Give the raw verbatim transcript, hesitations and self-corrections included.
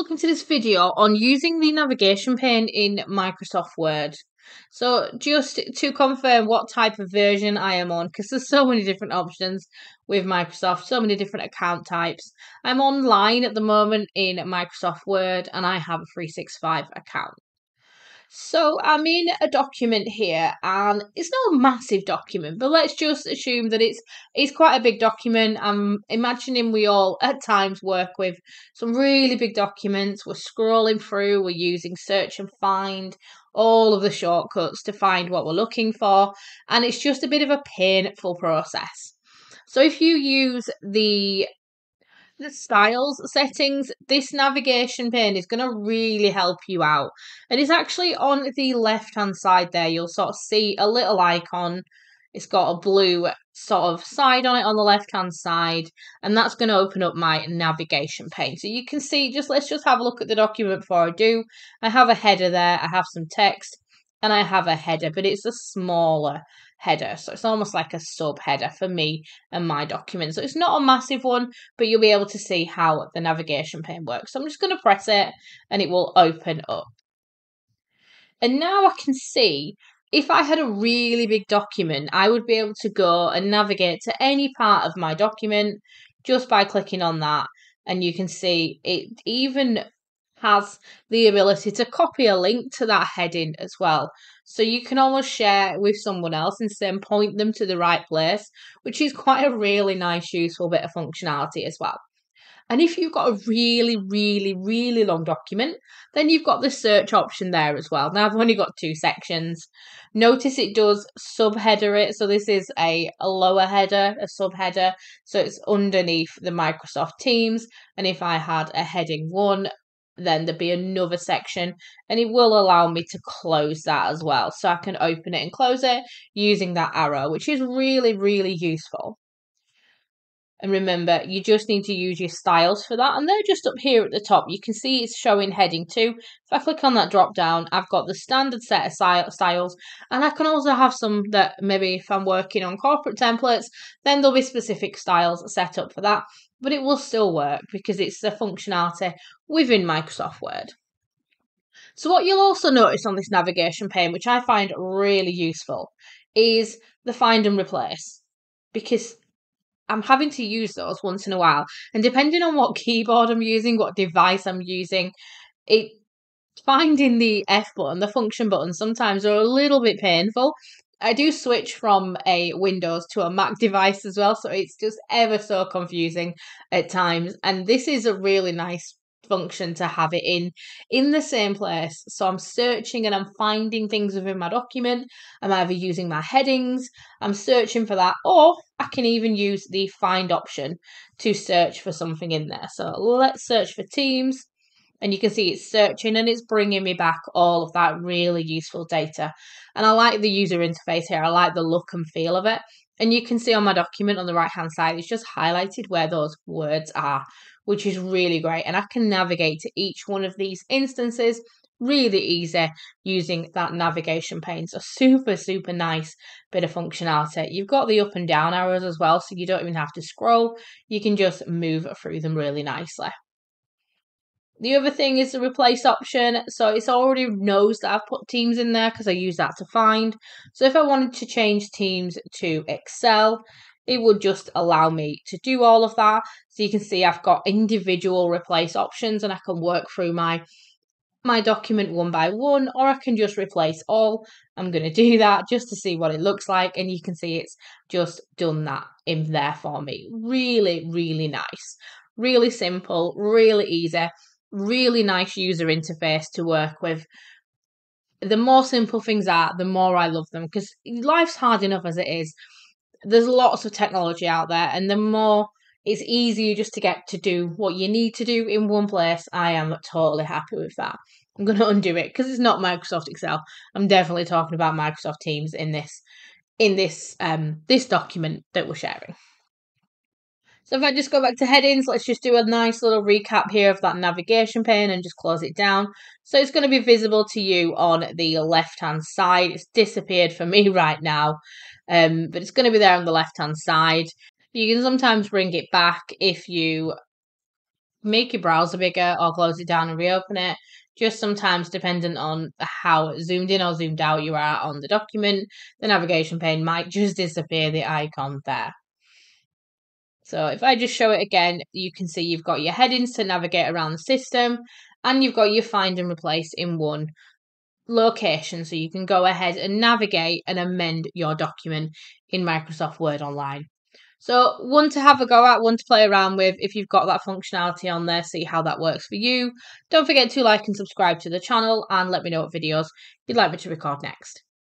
welcome to this video on using the navigation pane in Microsoft Word. So just to confirm what type of version I am on, because there's so many different options with Microsoft, so many different account types. I'm online at the moment in Microsoft Word and I have a three sixty-five account. So I'm in a document here, and it's not a massive document, but let's just assume that it's it's quite a big document. I'm imagining we all at times work with some really big documents. We're scrolling through, we're using search and find, all of the shortcuts to find what we're looking for, and it's just a bit of a painful process. So if you use the the styles settings, this navigation pane is going to really help you out, and it's actually on the left hand side there. You'll sort of see a little icon. It's got a blue sort of side on it on the left hand side, and that's going to open up my navigation pane. So you can see, just let's just have a look at the document before I do. I have a header there, I have some text, and I have a header, but it's a smaller header, so it's almost like a sub header for me and my document. So it's not a massive one, but you'll be able to see how the navigation pane works. So I'm just going to press it and it will open up. And now I can see, if I had a really big document, I would be able to go and navigate to any part of my document just by clicking on that. And you can see it even has the ability to copy a link to that heading as well. So you can almost share with someone else and then point them to the right place, which is quite a really nice, useful bit of functionality as well. And if you've got a really, really, really long document, then you've got the search option there as well. Now, I've only got two sections. Notice it does subheader it. So this is a, a lower header, a subheader. So it's underneath the Microsoft Teams. And if I had a heading one, then there'd be another section, and it will allow me to close that as well. So I can open it and close it using that arrow, which is really, really useful. And remember, you just need to use your styles for that, and they're just up here at the top. You can see it's showing heading two. If I click on that drop down, I've got the standard set of styles, and I can also have some that maybe if I'm working on corporate templates, then there'll be specific styles set up for that, but it will still work because it's the functionality within Microsoft Word. So what you'll also notice on this navigation pane, which I find really useful, is the find and replace, because I'm having to use those once in a while. And depending on what keyboard I'm using, what device I'm using, it finding the F button, the function button, sometimes are a little bit painful. I do switch from a Windows to a Mac device as well, so it's just ever so confusing at times. And this is a really nice function to have it in in the same place. So I'm searching and I'm finding things within my document. I'm either using my headings, I'm searching for that, or I can even use the find option to search for something in there. So let's search for Teams, and you can see it's searching and it's bringing me back all of that really useful data. And I like the user interface here. I like the look and feel of it. And you can see on my document on the right hand side, it's just highlighted where those words are, which is really great. And I can navigate to each one of these instances really easy using that navigation pane. So super, super nice bit of functionality. You've got the up and down arrows as well, so you don't even have to scroll. You can just move through them really nicely. The other thing is the replace option. So it's already knows that I've put Teams in there because I use that to find. So if I wanted to change Teams to Excel, it would just allow me to do all of that. So you can see I've got individual replace options, and I can work through my, my document one by one, or I can just replace all. I'm going to do that just to see what it looks like. And you can see it's just done that in there for me. Really, really nice. Really simple, really easy. Really nice user interface to work with. The more simple things are, the more I love them, because life's hard enough as it is. There's lots of technology out there, and the more it's easier just to get to do what you need to do in one place, I am totally happy with that. I'm going to undo it because it's not Microsoft Excel. I'm definitely talking about Microsoft Teams in this in this um this document that we're sharing. So if I just go back to headings, let's just do a nice little recap here of that navigation pane and just close it down. So it's going to be visible to you on the left-hand side. It's disappeared for me right now, um, but it's going to be there on the left-hand side. You can sometimes bring it back if you make your browser bigger or close it down and reopen it, just sometimes dependent on how zoomed in or zoomed out you are on the document. The navigation pane might just disappear the icon there. So if I just show it again, you can see you've got your headings to navigate around the system, and you've got your find and replace in one location, so you can go ahead and navigate and amend your document in Microsoft Word Online. So one to have a go at, one to play around with if you've got that functionality on there, see how that works for you. Don't forget to like and subscribe to the channel and let me know what videos you'd like me to record next.